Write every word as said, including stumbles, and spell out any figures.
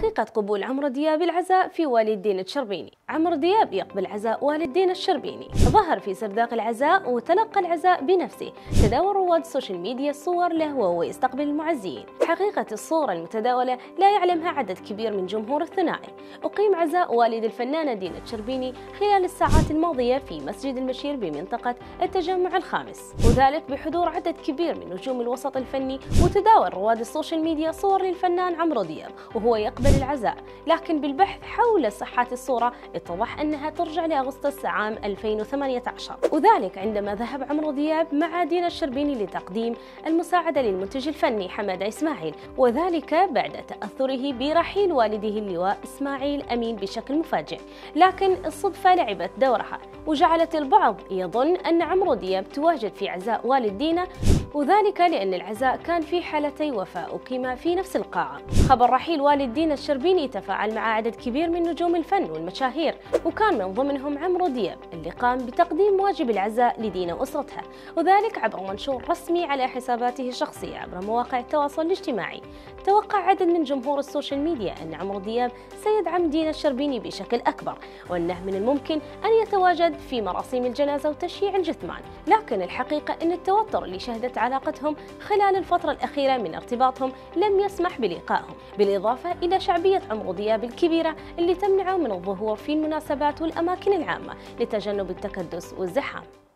حقيقة قبول عمرو دياب العزاء في والد دينا الشربيني. عمرو دياب يقبل عزاء والد دينا الشربيني، ظهر في سرداق العزاء وتلقى العزاء بنفسه. تداول رواد السوشيال ميديا الصور له وهو يستقبل المعزين. حقيقة الصورة المتداولة لا يعلمها عدد كبير من جمهور الثنائي. أقيم عزاء والد الفنانة دينا الشربيني خلال الساعات الماضية في مسجد المشير بمنطقة التجمع الخامس، وذلك بحضور عدد كبير من نجوم الوسط الفني. وتداول رواد السوشيال ميديا صور للفنان عمرو دياب وهو يقبل العزاء، لكن بالبحث حول صحة الصورة اتضح أنها ترجع لأغسطس عام ألفين وثمانية عشر، وذلك عندما ذهب عمرو دياب مع دينا الشربيني لتقديم المساعدة للمنتج الفني حماد إسماعيل، وذلك بعد تأثره برحيل والده اللواء إسماعيل أمين بشكل مفاجئ. لكن الصدفة لعبت دورها وجعلت البعض يظن أن عمرو دياب تواجد في عزاء والد دينا، وذلك لأن العزاء كان في حالتي وفاة أقيما في نفس القاعة. خبر رحيل والد دينا الشربيني تفاعل مع عدد كبير من نجوم الفن والمشاهير، وكان من ضمنهم عمرو دياب اللي قام بتقديم واجب العزاء لدينا وأسرتها، وذلك عبر منشور رسمي على حساباته الشخصية عبر مواقع التواصل الاجتماعي. توقع عدد من جمهور السوشيال ميديا أن عمرو دياب سيدعم دينا الشربيني بشكل أكبر، وأنه من الممكن أن يتواجد في مراسم الجنازة وتشييع الجثمان. لكن الحقيقة أن التوتر اللي شهدت علاقتهم خلال الفترة الأخيرة من ارتباطهم لم يسمح بلقائهم، بالإضافة إلى شعبية عمرو دياب الكبيرة اللي تمنعه من الظهور في المناسبات والأماكن العامة لتجنب التكدس والزحام.